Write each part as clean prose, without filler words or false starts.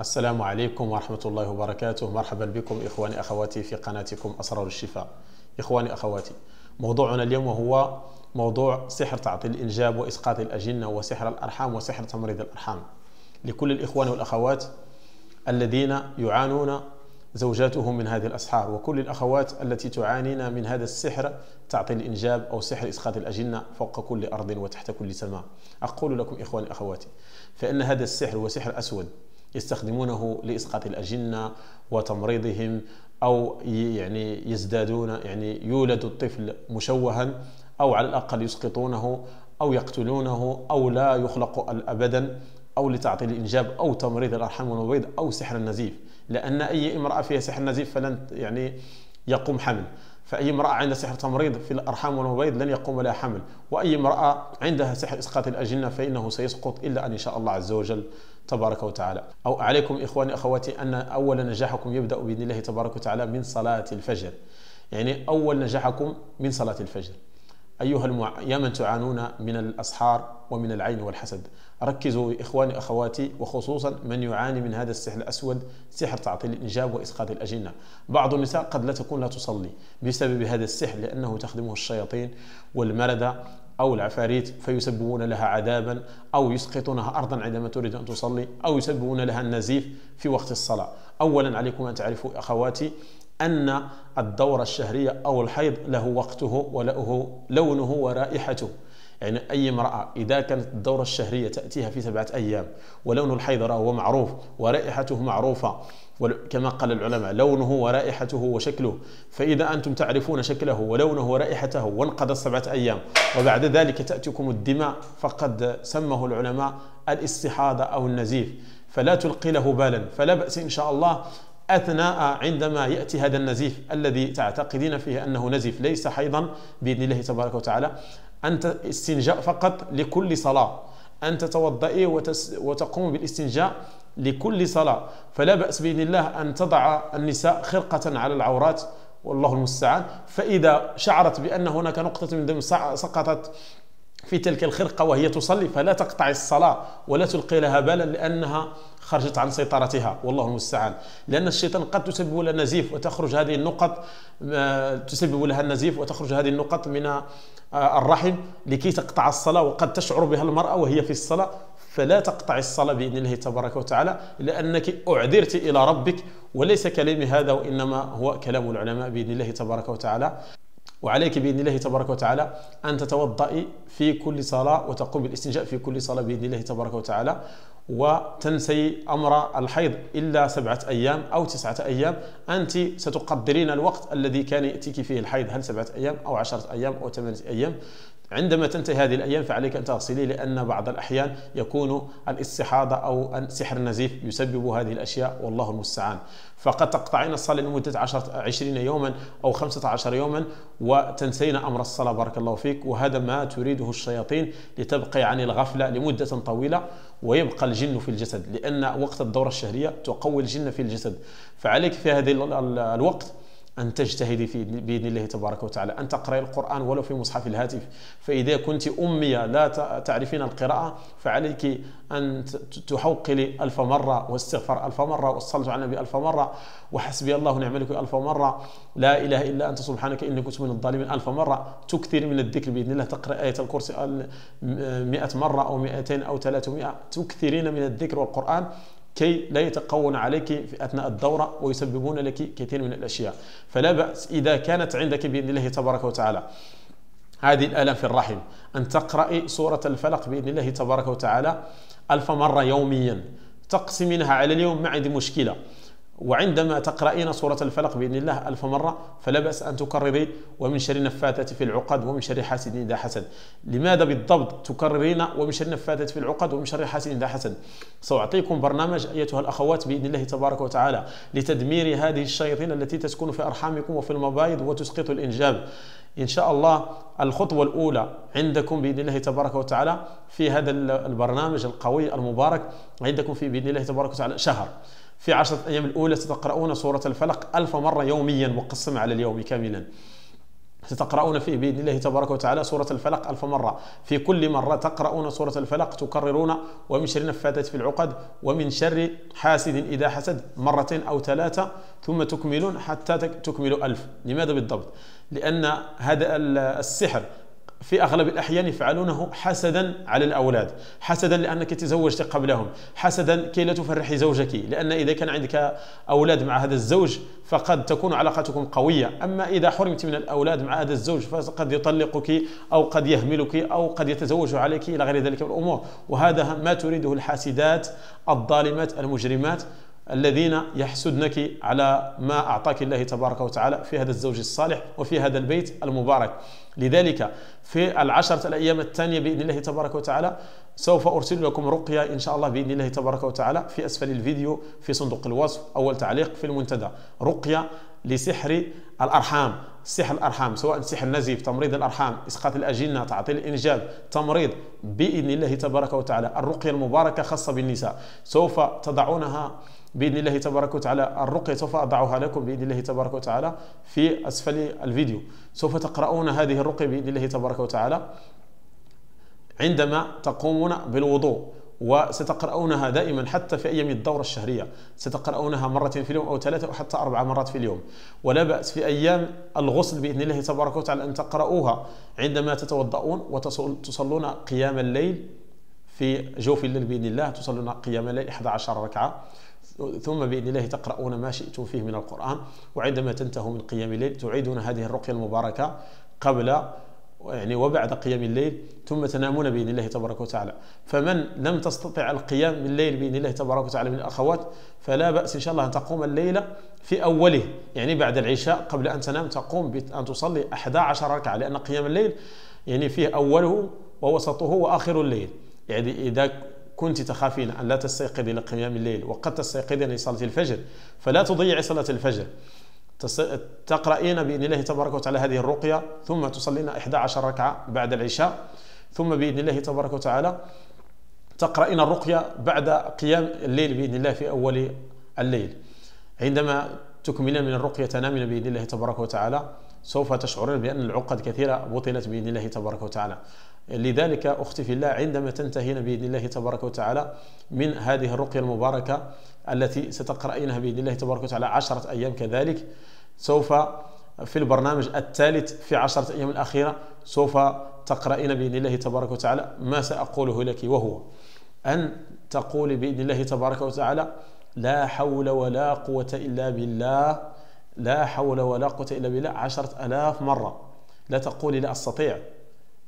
السلام عليكم ورحمة الله وبركاته. مرحبا بكم إخواني أخواتي في قناتكم أسرار الشفاء. إخواني أخواتي، موضوعنا اليوم هو موضوع سحر تعطيل الإنجاب وإسقاط الأجنة وسحر الأرحام وسحر تمريض الأرحام لكل الإخوان والأخوات الذين يعانون زوجاتهم من هذه الأسحار، وكل الأخوات التي تعانين من هذا السحر تعطيل الإنجاب أو سحر إسقاط الأجنة فوق كل أرض وتحت كل سماء. أقول لكم إخواني أخواتي، فإن هذا السحر هو سحر أسود يستخدمونه لإسقاط الأجنة وتمريضهم، أو يعني يزدادون، يعني يولد الطفل مشوها أو على الأقل يسقطونه أو يقتلونه أو لا يخلق أبدا، أو لتعطيل الإنجاب أو تمريض الأرحام والمبيض أو سحر النزيف، لأن أي امرأة فيها سحر نزيف فلن يعني يقوم حمل، فأي امرأة عندها سحر تمريض في الأرحام والمبيض لن يقوم لها حمل، وأي امرأة عندها سحر إسقاط الأجنة فإنه سيسقط إلا أن يشاء الله عز وجل تبارك وتعالى. أو عليكم إخواني أخواتي أن أول نجاحكم يبدأ بإذن الله تبارك وتعالى من صلاة الفجر، يعني أول نجاحكم من صلاة الفجر. يا من تعانون من الأسحار ومن العين والحسد، ركزوا إخواني أخواتي، وخصوصا من يعاني من هذا السحر الأسود، سحر تعطيل الإنجاب وإسقاط الأجنة. بعض النساء قد لا تصلي بسبب هذا السحر، لأنه تخدمه الشياطين والمردة أو العفاريت، فيسببون لها عذابا أو يسقطونها أرضا عندما تريد أن تصلي، أو يسببون لها النزيف في وقت الصلاة. أولا عليكم أن تعرفوا أخواتي أن الدورة الشهرية أو الحيض له وقته وله لونه ورائحته، يعني أي امرأة إذا كانت الدورة الشهرية تأتيها في 7 أيام، ولون الحيض هو معروف ورائحته معروفة كما قال العلماء، لونه ورائحته وشكله، فإذا أنتم تعرفون شكله ولونه ورائحته وانقضى 7 أيام وبعد ذلك تأتيكم الدماء، فقد سمه العلماء الاستحاضة أو النزيف، فلا تلقي له بالا، فلا بأس إن شاء الله أثناء عندما يأتي هذا النزيف الذي تعتقدين فيه أنه نزيف ليس حيضا بإذن الله تبارك وتعالى، أنت استنجاء فقط لكل صلاة، أن تتوضئي وتقوم بالاستنجاء لكل صلاة، فلا بأس بإذن الله أن تضع النساء خرقة على العورات والله المستعان، فإذا شعرت بأن هناك نقطة من دم سقطت في تلك الخرقة وهي تصلي فلا تقطع الصلاة ولا تلقي لها بالا، لأنها خرجت عن سيطرتها والله المستعان، لأن الشيطان قد تسبب لها النزيف وتخرج هذه النقط، تسبب لها النزيف وتخرج هذه النقط من الرحم لكي تقطع الصلاة، وقد تشعر بها المرأة وهي في الصلاة، فلا تقطع الصلاة بإذن الله تبارك وتعالى، لأنك أعذرت إلى ربك، وليس كلامي هذا وإنما هو كلام العلماء بإذن الله تبارك وتعالى. وعليك بإذن الله تبارك وتعالى أن تتوضئي في كل صلاة وتقوم بالاستنجاء في كل صلاة بإذن الله تبارك وتعالى، وتنسي أمر الحيض إلا 7 أيام أو 9 أيام، أنت ستقدرين الوقت الذي كان يأتيك فيه الحيض، هل 7 أيام أو 10 أيام أو 8 أيام. عندما تنتهي هذه الأيام فعليك أن تغسلي، لأن بعض الأحيان يكون الاستحاضة أو سحر النزيف يسبب هذه الأشياء والله المستعان، فقد تقطعين الصلاة لمدة 20 يوما أو 15 يوما وتنسين أمر الصلاة بارك الله فيك، وهذا ما تريده الشياطين لتبقي عن الغفلة لمدة طويلة، ويبقى الجن في الجسد، لأن وقت الدورة الشهرية تقوي الجن في الجسد، فعليك في هذا الوقت أن تجتهدي بإذن الله تبارك وتعالى، أن تقرأي القرآن ولو في مصحف الهاتف، فإذا كنت أمية لا تعرفين القراءة فعليك أن تحوقلي 1000 مرة واستغفر 1000 مرة والصلاة على النبي 1000 مرة وحسبي الله ونعم الوكيل 1000 مرة لا إله إلا أنت سبحانك إني كنت من الظالمين 1000 مرة، تكثر من الذكر بإذن الله، تقرأ آية الكرسي 100 مرة أو 200 أو 300، تكثرين من الذكر والقرآن كي لا يتقون عليك في أثناء الدورة ويسببون لك كثير من الأشياء، فلا بأس إذا كانت عندك بإذن الله تبارك وتعالى هذه الآلام في الرحم أن تقرأي سورة الفلق بإذن الله تبارك وتعالى 1000 مرة يوميا، تقسمينها على اليوم، ما عندي مشكلة. وعندما تقرأين سورة الفلق بإذن الله 1000 مرة فلا بأس أن تكرري ومن شر النفاثات في العقد ومن شر حاسد إذا حسد. لماذا بالضبط تكررين ومن شر النفاثات في العقد ومن شر حاسد إذا حسد؟ سأعطيكم برنامج أيتها الأخوات بإذن الله تبارك وتعالى لتدمير هذه الشياطين التي تسكن في أرحامكم وفي المبايض وتسقط الإنجاب إن شاء الله. الخطوة الأولى عندكم بإذن الله تبارك وتعالى في هذا البرنامج القوي المبارك، عندكم في بإذن الله تبارك وتعالى شهر، في 10 أيام الأولى ستقرؤون سورة الفلق 1000 مرة يوميا مقسمة على اليوم كاملا، تقرؤون فيه بإذن الله تبارك وتعالى سورة الفلق 1000 مرة، في كل مرة تقرؤون سورة الفلق تكررون ومن شر النفاثات في العقد ومن شر حاسد إذا حسد مرتين أو 3، ثم تكملون حتى تكملوا 1000. لماذا بالضبط؟ لأن هذا السحر في أغلب الأحيان يفعلونه حسدا على الأولاد، حسدا لأنك تزوجت قبلهم، حسدا كي لا تفرحي زوجك، لأن إذا كان عندك أولاد مع هذا الزوج فقد تكون علاقتكم قوية، أما إذا حرمت من الأولاد مع هذا الزوج فقد يطلقك أو قد يهملك أو قد يتزوج عليك إلى غير ذلك من الأمور. وهذا ما تريده الحاسدات الظالمات المجرمات الذين يحسدنك على ما أعطاك الله تبارك وتعالى في هذا الزوج الصالح وفي هذا البيت المبارك. لذلك في 10 الأيام الثانية بإذن الله تبارك وتعالى سوف أرسل لكم رقية إن شاء الله بإذن الله تبارك وتعالى في أسفل الفيديو في صندوق الوصف أول تعليق في المنتدى، رقية لسحر الأرحام، سحر الأرحام سواء سحر نزيف، تمريض الأرحام، إسقاط الأجنة، تعطيل الإنجاب، تمريض بإذن الله تبارك وتعالى. الرقية المباركة خاصة بالنساء سوف تضعونها بإذن الله تبارك وتعالى، الرقية سوف أضعها لكم بإذن الله تبارك وتعالى في أسفل الفيديو، سوف تقرؤون هذه الرقية بإذن الله تبارك وتعالى عندما تقومون بالوضوء، وستقرؤونها دائما حتى في أيام الدورة الشهرية، ستقرؤونها مرة في اليوم أو 3 أو حتى 4 مرات في اليوم، ولا بأس في أيام الغسل بإذن الله تبارك وتعالى أن تقرؤوها عندما تتوضؤون وتصلون قيام الليل في جوف الليل بإذن الله، تصلون قيام الليل 11 ركعة، ثم بإذن الله تقرؤون ما شئتم فيه من القرآن، وعندما تنتهوا من قيام الليل تعيدون هذه الرقية المباركة قبل وبعد قيام الليل، ثم تنامون بإذن الله تبارك وتعالى. فمن لم تستطع القيام بالليل بإذن الله تبارك وتعالى من الأخوات فلا بأس إن شاء الله أن تقوم الليلة في أوله، بعد العشاء قبل أن تنام تقوم بأن تصلي 11 ركعة، لأن قيام الليل فيه أوله ووسطه وآخر الليل. إذا كنت تخافين أن لا تستيقظي لقيام الليل وقد تستيقظين لصلاة الفجر فلا تضيعي صلاة الفجر، تقرأين بإذن الله تبارك وتعالى هذه الرقية ثم تصلين 11 ركعة بعد العشاء، ثم بإذن الله تبارك وتعالى تقرأين الرقية بعد قيام الليل بإذن الله في أول الليل. عندما تكملين من الرقية تنامين بإذن الله تبارك وتعالى سوف تشعرين بأن العقد كثيرة بطلت بإذن الله تبارك وتعالى. لذلك أختي في الله عندما تنتهين بإذن الله تبارك وتعالى من هذه الرقية المباركة التي ستقرأينها بإذن الله تبارك وتعالى 10 أيام كذلك، سوف في البرنامج الثالث في 10 أيام الأخيرة سوف تقرأين بإذن الله تبارك وتعالى ما سأقوله لك، وهو أن تقولي بإذن الله تبارك وتعالى لا حول ولا قوة إلا بالله، لا حول ولا قوة إلا بالله 10,000 مرة. لا تقولي لا أستطيع،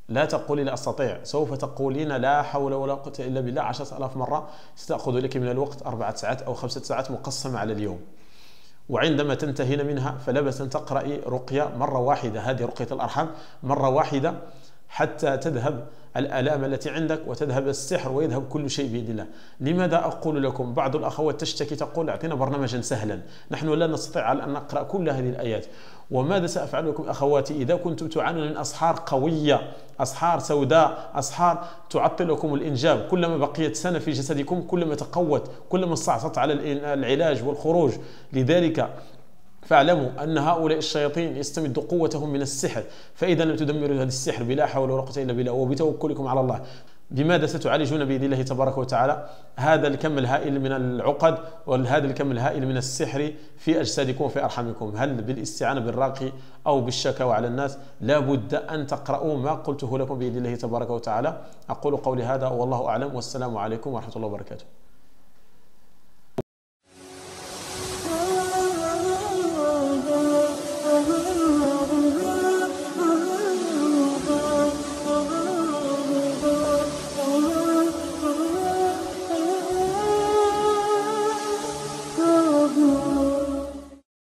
لا تقولي لا أستطيع، سوف تقولين لا حول ولا قوة إلا بالله 10,000 مرة، ستأخذ لك من الوقت 4 ساعات أو 5 ساعات مقسمة على اليوم. وعندما تنتهين منها فلا بأس أن تقرأي رقية مرة واحدة، هذه رقية الأرحام مرة واحدة حتى تذهب الآلام التي عندك وتذهب السحر ويذهب كل شيء بإذن الله. لماذا أقول لكم؟ بعض الأخوات تشتكي تقول أعطينا برنامجا سهلا، نحن لا نستطيع أن نقرأ كل هذه الآيات. وماذا سأفعل لكم أخواتي إذا كنتم تعانون من أسحار قوية، أسحار سوداء، أسحار تعطلكم الإنجاب، كلما بقيت سنة في جسدكم كلما تقوت، كلما استعصت على العلاج والخروج. لذلك فاعلموا أن هؤلاء الشياطين يستمد قوتهم من السحر، فإذا لم تدمروا هذا السحر بلا حول ولا قوة إلا بالله وبتوكلكم على الله، بماذا ستعالجون بإذن الله تبارك وتعالى هذا الكم الهائل من العقد وهذا الكم الهائل من السحر في أجسادكم وفي أرحامكم؟ هل بالاستعانة بالراقي أو بالشكاوى على الناس؟ لا بد أن تقرأوا ما قلته لكم بإذن الله تبارك وتعالى. أقول قولي هذا والله أعلم، والسلام عليكم ورحمة الله وبركاته.